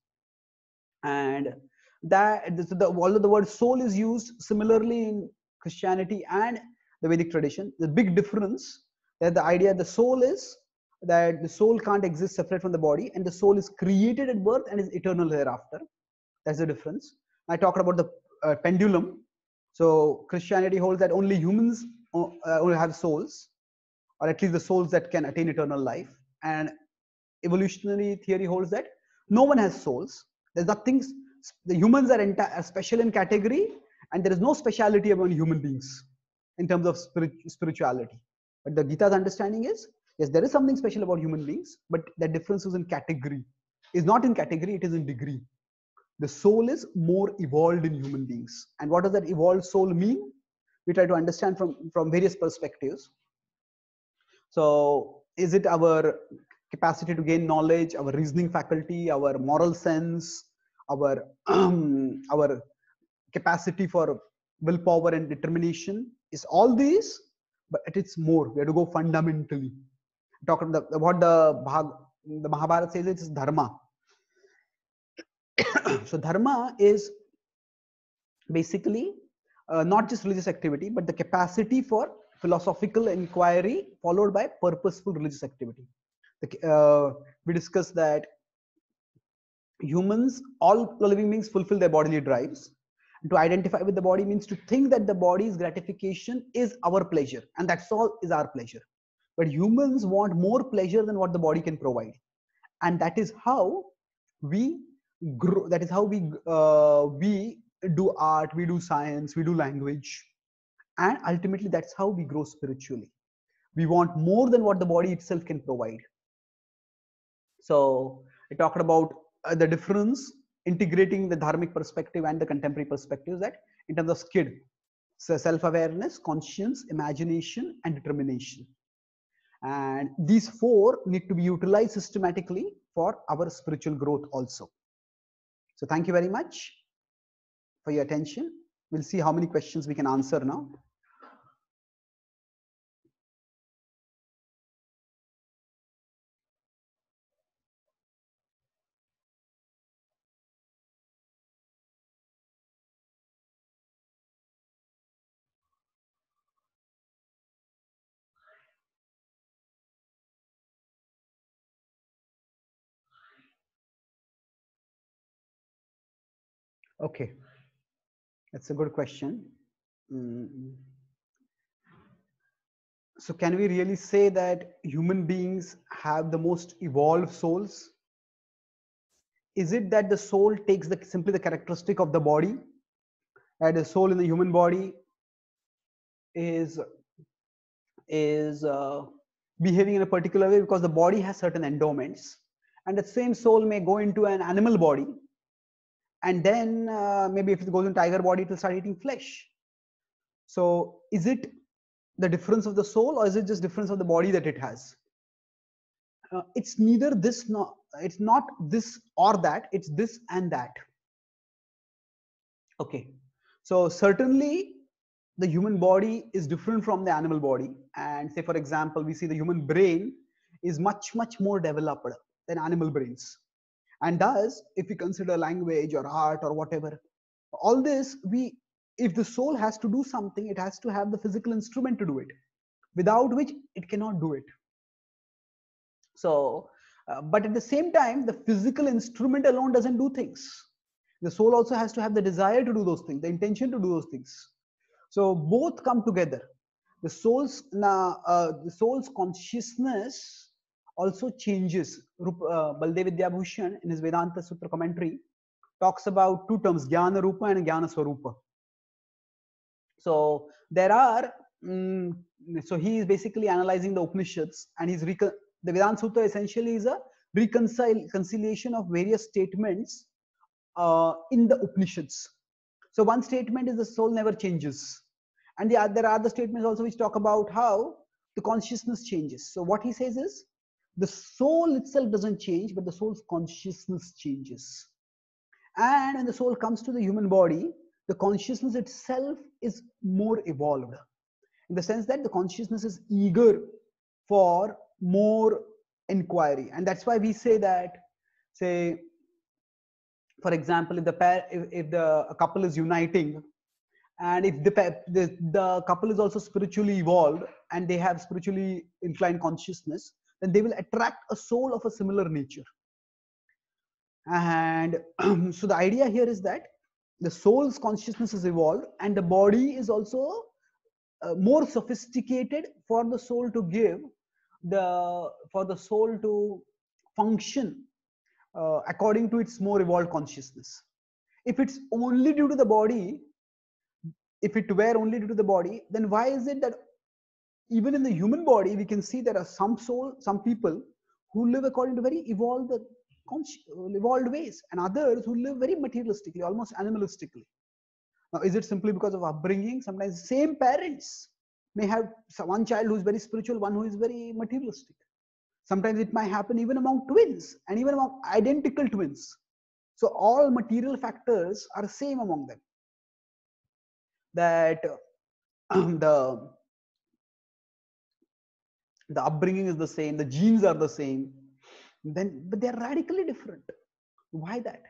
And that, although the word soul is used similarly in Christianity and the Vedic tradition, the big difference that the idea the soul is that the soul can't exist separate from the body, and the soul is created at birth and is eternal thereafter. That's the difference. I talked about the pendulum. So Christianity holds that only humans will have souls, or at least the souls that can attain eternal life. And evolutionary theory holds that no one has souls. There's nothing, the humans are special in category, and there is no speciality among human beings in terms of spirituality. But the Gita's understanding is, yes, there is something special about human beings, but that difference is in category. It's not in category, it is in degree. The soul is more evolved in human beings. And what does that evolved soul mean? We try to understand from various perspectives. So is it our capacity to gain knowledge, our reasoning faculty, our moral sense, our capacity for willpower and determination? Is all these, but it's more. We have to go fundamentally. Talk about the Mahabharata says it's dharma. So dharma is basically not just religious activity, but the capacity for philosophical inquiry followed by purposeful religious activity. We discussed that humans, all living beings, fulfill their bodily drives. To identify with the body means to think that the body's gratification is our pleasure, and that's all is our pleasure. But humans want more pleasure than what the body can provide, and that is how we grow. That is how we do art, we do science, we do language, and ultimately that's how we grow spiritually. We want more than what the body itself can provide. So I talked about the difference, integrating the dharmic perspective and the contemporary perspectives, that in terms of SCID, so self-awareness, conscience, imagination, and determination. And these four need to be utilized systematically for our spiritual growth also. So thank you very much for your attention. We'll see how many questions we can answer now. Okay, that's a good question. So can we really say that human beings have the most evolved souls? Is it that the soul takes simply the characteristic of the body? That the soul in the human body is behaving in a particular way because the body has certain endowments, and the same soul may go into an animal body. And then maybe if it goes in tiger body, it will start eating flesh. So is it the difference of the soul, or is it just difference of the body that it has? It's neither this, nor, it's not this or that, it's this and that. Okay, so certainly the human body is different from the animal body. And say, for example, we see the human brain is much, much more developed than animal brains. And thus, if we consider language or art or whatever, all this, if the soul has to do something, it has to have the physical instrument to do it, without which it cannot do it. So, but at the same time, the physical instrument alone doesn't do things. The soul also has to have the desire to do those things, the intention to do those things. So both come together. The soul's consciousness also changes. Baldevidya Bhushan in his Vedanta Sutra commentary talks about two terms, Jnana Rupa and Jnana Swarupa. So there are, so he is basically analyzing the Upanishads, and the Vedanta Sutra essentially is a reconciliation of various statements in the Upanishads. So one statement is the soul never changes, and there are other statements also which talk about how the consciousness changes. So what he says is, the soul itself doesn't change, but the soul's consciousness changes. And when the soul comes to the human body, the consciousness itself is more evolved, in the sense that the consciousness is eager for more inquiry. And that's why we say that, say, for example, if the pair, if a couple is uniting, and if the couple is also spiritually evolved and they have spiritually inclined consciousness, then they will attract a soul of a similar nature. And so the idea here is that the soul's consciousness is evolved and the body is also more sophisticated for the soul to give, for the soul to function according to its more evolved consciousness. If it's only due to the body, if it were only due to the body, then why is it that even in the human body, we can see there are some people who live according to very evolved ways, and others who live very materialistically, almost animalistically. Now, is it simply because of upbringing? Sometimes same parents may have one child who is very spiritual, one who is very materialistic. Sometimes it might happen even among twins and even among identical twins. So all material factors are same among them. That the upbringing is the same, the genes are the same, but they're radically different. Why that?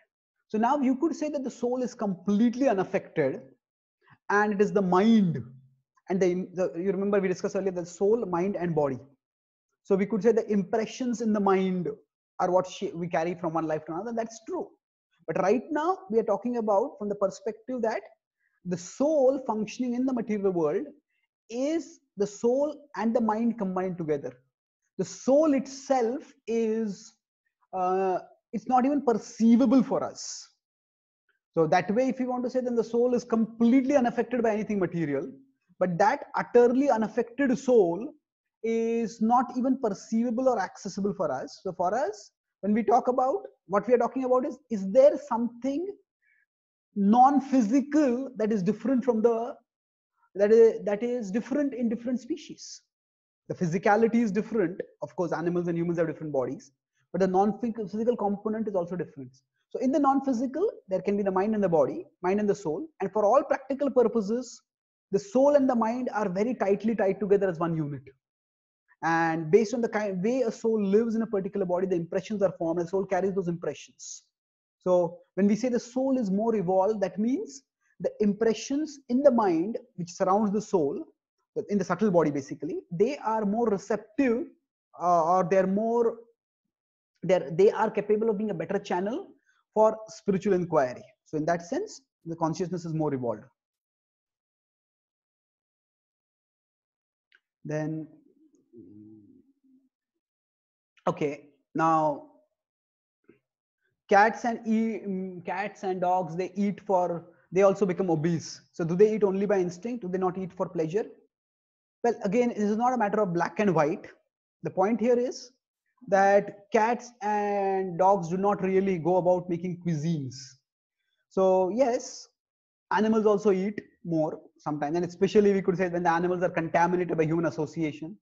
So now you could say that the soul is completely unaffected, and it is the mind. And you remember we discussed earlier the soul, mind, and body. So we could say the impressions in the mind are what we carry from one life to another. That's true. But right now we are talking about from the perspective that the soul functioning in the material world is the soul and the mind combined together. The soul itself is, it's not even perceivable for us. So that way, if you want to say, then the soul is completely unaffected by anything material, but that utterly unaffected soul is not even perceivable or accessible for us. So for us, when we talk about, what we are talking about is there something non-physical that is different from that is different in different species? The physicality is different. Of course, animals and humans have different bodies, but the non-physical component is also different. So in the non-physical, there can be the mind and the body, mind and the soul. And for all practical purposes, the soul and the mind are very tightly tied together as one unit. And based on the way a soul lives in a particular body, the impressions are formed, and the soul carries those impressions. So when we say the soul is more evolved, that means the impressions in the mind, which surrounds the soul, in the subtle body basically, they are more receptive, or they are capable of being a better channel for spiritual inquiry. So in that sense, the consciousness is more evolved. Then, okay, now cats and dogs, they eat for, they also become obese. So do they eat only by instinct? Do they not eat for pleasure? Well, again, this is not a matter of black and white. The point here is that cats and dogs do not really go about making cuisines. So yes, animals also eat more sometimes. And especially we could say when the animals are contaminated by human association.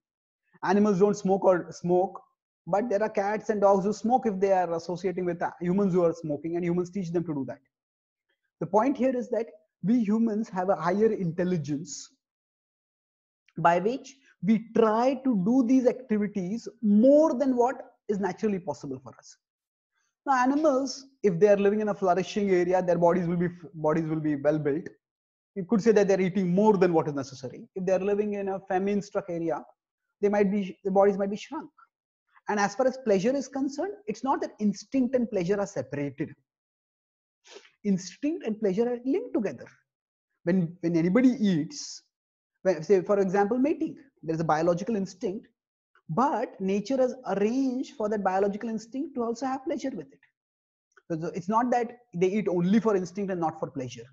Animals don't smoke, but there are cats and dogs who smoke if they are associating with humans who are smoking, and humans teach them to do that. The point here is that we humans have a higher intelligence, by which we try to do these activities more than what is naturally possible for us. Now animals, if they are living in a flourishing area, their bodies will be well built. You could say that they're eating more than what is necessary. If they're living in a famine-struck area, their bodies might be shrunk. And as far as pleasure is concerned, it's not that instinct and pleasure are separated. Instinct and pleasure are linked together. When anybody eats, say, for example, mating, there's a biological instinct, but nature has arranged for that biological instinct to also have pleasure with it. So it's not that they eat only for instinct and not for pleasure.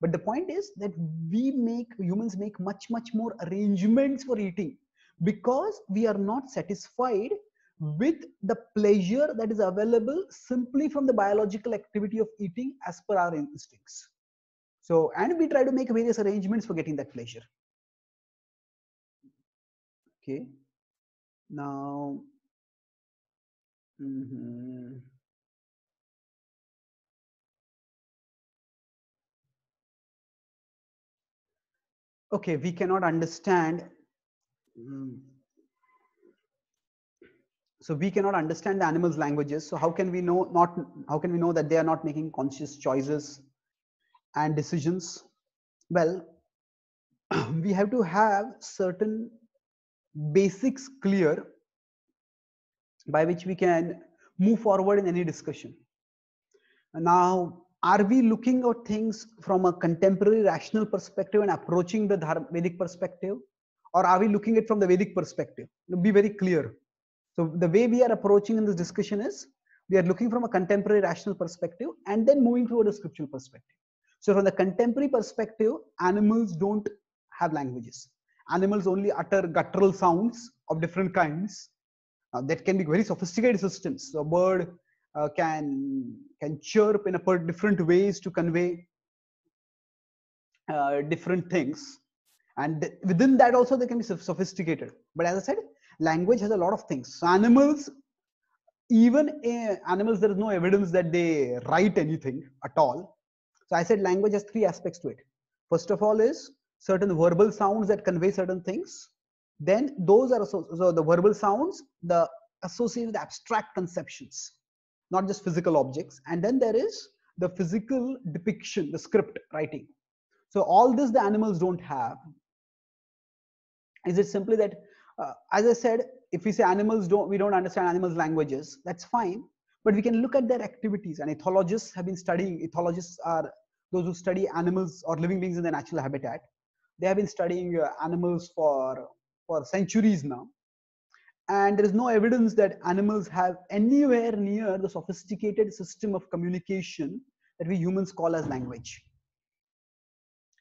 But the point is that humans make much more arrangements for eating, because we are not satisfied with the pleasure that is available simply from the biological activity of eating as per our instincts. So, and we try to make various arrangements for getting that pleasure. Okay, now Mm-hmm. Okay, we cannot understand. So we cannot understand the animals' languages. So how can we know not? How can we know that they are not making conscious choices and decisions? Well, we have to have certain basics clear by which we can move forward in any discussion. Now, are we looking at things from a contemporary rational perspective and approaching the Vedic perspective, or are we looking at it from the Vedic perspective? Be very clear. So the way we are approaching in this discussion is we are looking from a contemporary rational perspective and then moving to a scriptural perspective. So from the contemporary perspective, animals don't have languages. Animals only utter guttural sounds of different kinds that can be very sophisticated systems. So a bird can chirp in a different ways to convey different things, and within that also they can be sophisticated. But as I said, language has a lot of things. So animals, even animals, there is no evidence that they write anything at all. So I said language has three aspects to it. First of all is certain verbal sounds that convey certain things. Then those are so the verbal sounds the associated with abstract conceptions, not just physical objects. And then there is the physical depiction, the script writing. So all this the animals don't have. Is it simply that, as I said, if we say animals don't, we don't understand animals' languages, that's fine. But we can look at their activities, and ethologists have been studying. Ethologists are those who study animals or living beings in their natural habitat. They have been studying animals for centuries now. And there is no evidence that animals have anywhere near the sophisticated system of communication that we humans call as language.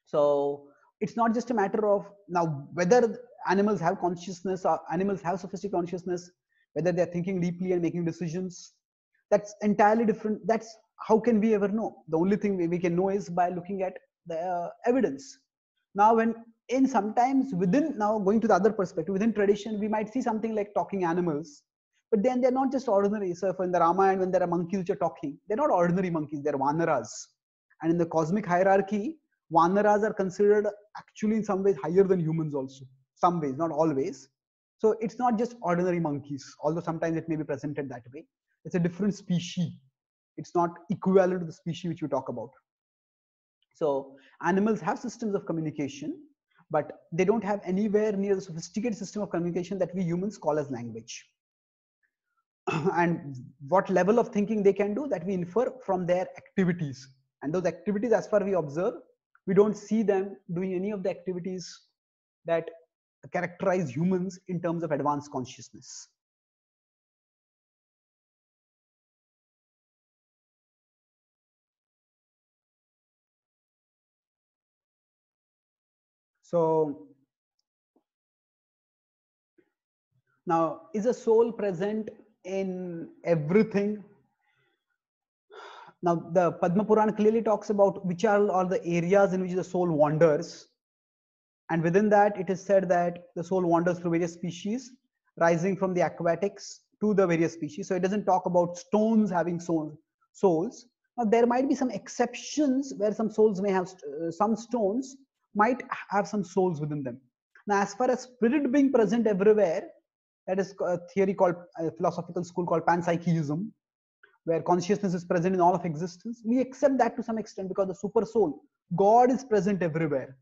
So it's not just a matter of now whether animals have consciousness or animals have sophisticated consciousness, whether they're thinking deeply and making decisions. That's entirely different. That's how can we ever know? The only thing we can know is by looking at the evidence. Now, sometimes within, now going to the other perspective, within tradition, we might see something like talking animals, but then they're not just ordinary. So in the Ramayana, when there are monkeys which are talking, they're not ordinary monkeys, they're Vanaras. And in the cosmic hierarchy, Vanaras are considered actually in some ways higher than humans also, some ways, not always. So it's not just ordinary monkeys, although sometimes it may be presented that way. It's a different species. It's not equivalent to the species which we talk about. So animals have systems of communication, but they don't have anywhere near the sophisticated system of communication that we humans call as language. And what level of thinking they can do, that we infer from their activities. And those activities, as far as we observe, we don't see them doing any of the activities that characterize humans in terms of advanced consciousness. So now, is a soul present in everything? Now, the Padma Purana clearly talks about which are all the areas in which the soul wanders. And within that, it is said that the soul wanders through various species, rising from the aquatics to the various species. So it doesn't talk about stones having souls. Now, there might be some exceptions where some souls may have, some stones might have some souls within them. Now, as far as spirit being present everywhere, that is a theory called, a philosophical school called panpsychism, where consciousness is present in all of existence. We accept that to some extent because the super soul, God, is present everywhere.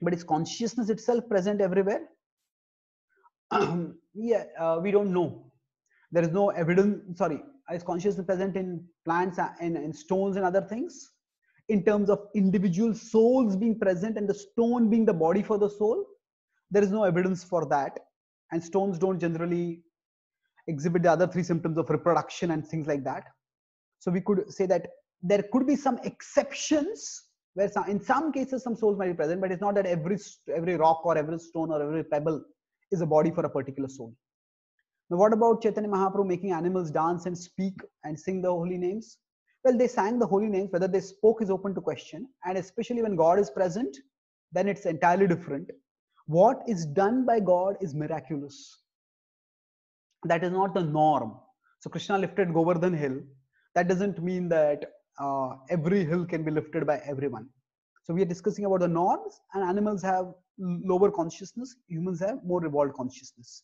But is consciousness itself present everywhere? We don't know. There is no evidence, is consciousness present in plants and in stones and other things? In terms of individual souls being present and the stone being the body for the soul, there is no evidence for that. And stones don't generally exhibit the other three symptoms of reproduction and things like that. So we could say that there could be some exceptions where in some cases some souls might be present, but it's not that every rock or every stone or every pebble is a body for a particular soul. Now, what about Chaitanya Mahaprabhu making animals dance and speak and sing the holy names? Well, they sang the holy names. Whether they spoke is open to question, and especially when God is present, then it's entirely different. What is done by God is miraculous. That is not the norm. So Krishna lifted Govardhan Hill. That doesn't mean that every hill can be lifted by everyone. So we are discussing about the norms, and animals have lower consciousness, humans have more evolved consciousness.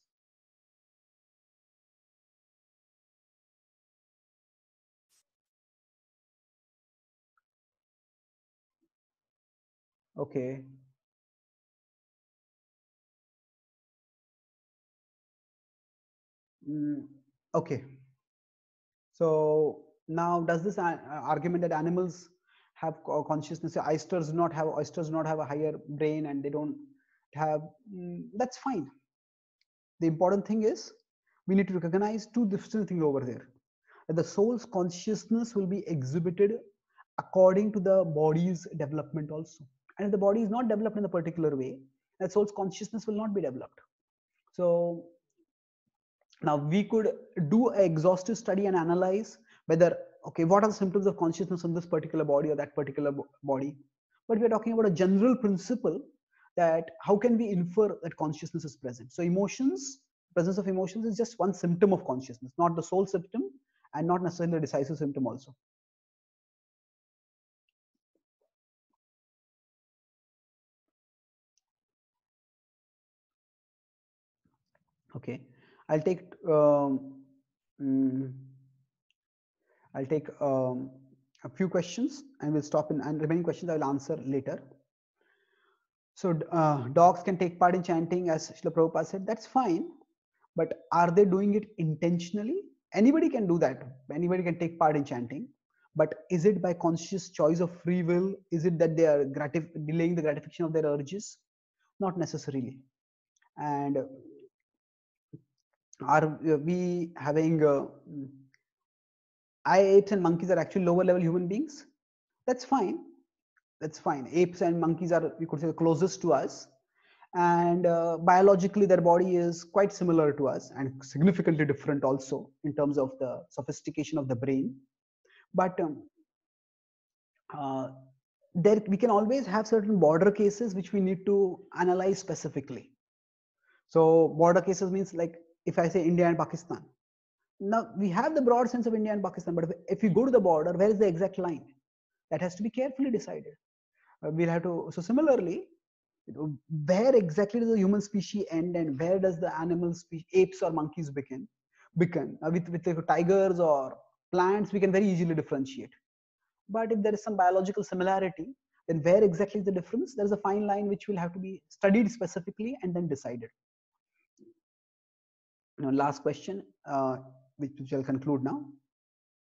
Okay. Okay. So now, does this argument that animals have consciousness, oysters do not have a higher brain and they don't have, that's fine. The important thing is we need to recognize two different things over there. That the soul's consciousness will be exhibited according to the body's development also. And if the body is not developed in a particular way, the soul's consciousness will not be developed. So now we could do an exhaustive study and analyze whether, okay, what are the symptoms of consciousness in this particular body or that particular body? But we are talking about a general principle that how can we infer that consciousness is present? So emotions, presence of emotions is just one symptom of consciousness, not the sole symptom and not necessarily the decisive symptom also. Okay, I'll take a few questions and we'll stop, and remaining questions I will answer later. So dogs can take part in chanting, as Srila Prabhupada said, that's fine. But are they doing it intentionally? Anybody can do that. Anybody can take part in chanting. But is it by conscious choice of free will? Is it that they are delaying the gratification of their urges? Not necessarily. And are we having apes and monkeys are actually lower level human beings? That's fine. That's fine. Apes and monkeys are, we could say, the closest to us. And biologically, their body is quite similar to us and significantly different also in terms of the sophistication of the brain. But there we can always have certain border cases which we need to analyze specifically. So border cases means, like, if I say India and Pakistan, now we have the broad sense of India and Pakistan, but if you go to the border, where is the exact line? That has to be carefully decided. We'll have to, so similarly, where exactly does the human species end and where does the animal species, apes or monkeys begin? With tigers or plants, we can very easily differentiate. But if there is some biological similarity, then where exactly is the difference? There's a fine line which will have to be studied specifically and then decided. Now, last question, which shall conclude now.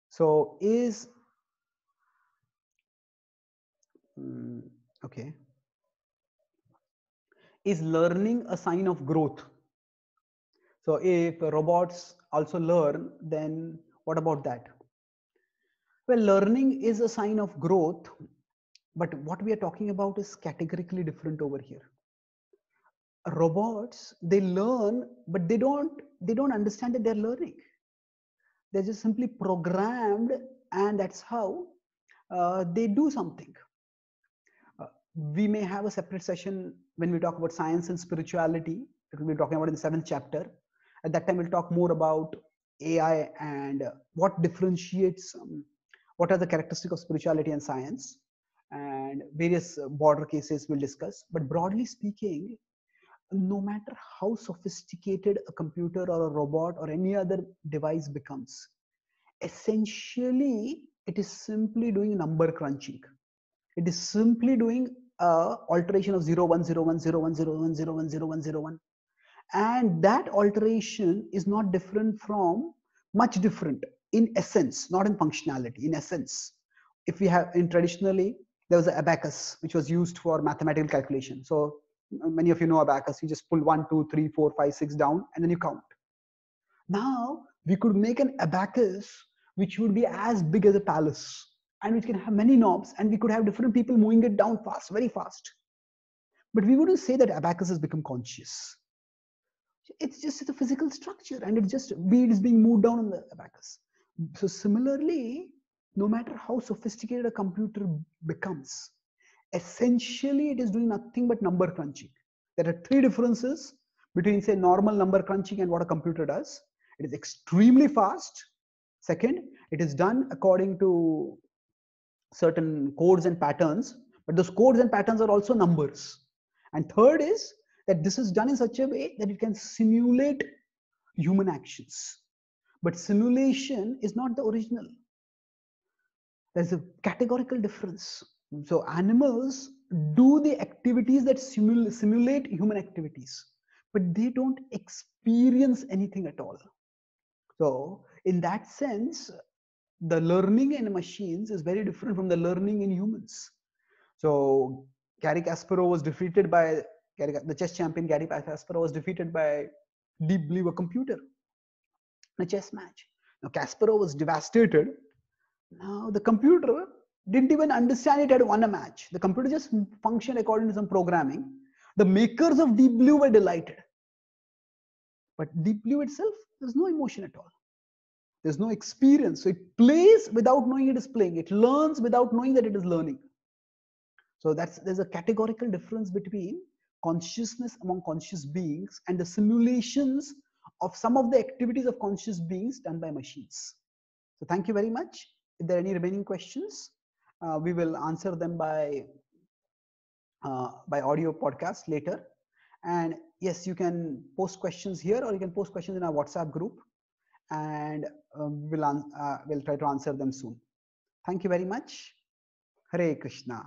So is, okay, is learning a sign of growth? So if robots also learn, then what about that? Well, learning is a sign of growth, but what we are talking about is categorically different over here. Robots, they learn, but they don't understand that they're learning. They're just simply programmed, and that's how they do something. We may have a separate session when we talk about science and spirituality. It will be talking about in the 7th chapter. At that time, we'll talk more about AI and what differentiates, what are the characteristics of spirituality and science, and various border cases we'll discuss. But broadly speaking, no matter how sophisticated a computer or a robot or any other device becomes, essentially it is simply doing number crunching. It is simply doing alteration of 0 1 0 1 0 1 0 1 0 1 0 1 0 1, and that alteration is not different from, much different in essence, not in functionality, in essence. If we have, in traditionally there was an abacus which was used for mathematical calculation. So many of you know abacus. You just pull 1 2 3 4 5 6 down and then you count. Now we could make an abacus which would be as big as a palace, and which can have many knobs, and we could have different people moving it down fast, very fast. But we wouldn't say that abacus has become conscious. It's just the physical structure, and it just bead is being moved down on the abacus. So similarly, no matter how sophisticated a computer becomes, essentially it is doing nothing but number crunching. There are three differences between, say, normal number crunching and what a computer does. It is extremely fast. Second, it is done according to certain codes and patterns, but those codes and patterns are also numbers. And third is that this is done in such a way that it can simulate human actions. But simulation is not the original. There's a categorical difference. So animals do the activities that simulate human activities, but they don't experience anything at all. So in that sense, the learning in machines is very different from the learning in humans. So Garry Kasparov was defeated by, the chess champion Garry Kasparov was defeated by Deep Blue, a computer, in a chess match. Now Kasparov was devastated. Now the computer didn't even understand it had won a match. The computer just functioned according to some programming. The makers of Deep Blue were delighted. But Deep Blue itself, there's no emotion at all. There's no experience. So it plays without knowing it is playing. It learns without knowing that it is learning. So there's a categorical difference between consciousness among conscious beings and the simulations of some of the activities of conscious beings done by machines. So thank you very much. If there are any remaining questions, we will answer them by audio podcast later. And yes, you can post questions here, or you can post questions in our WhatsApp group. And we'll try to answer them soon. Thank you very much. Hare Krishna.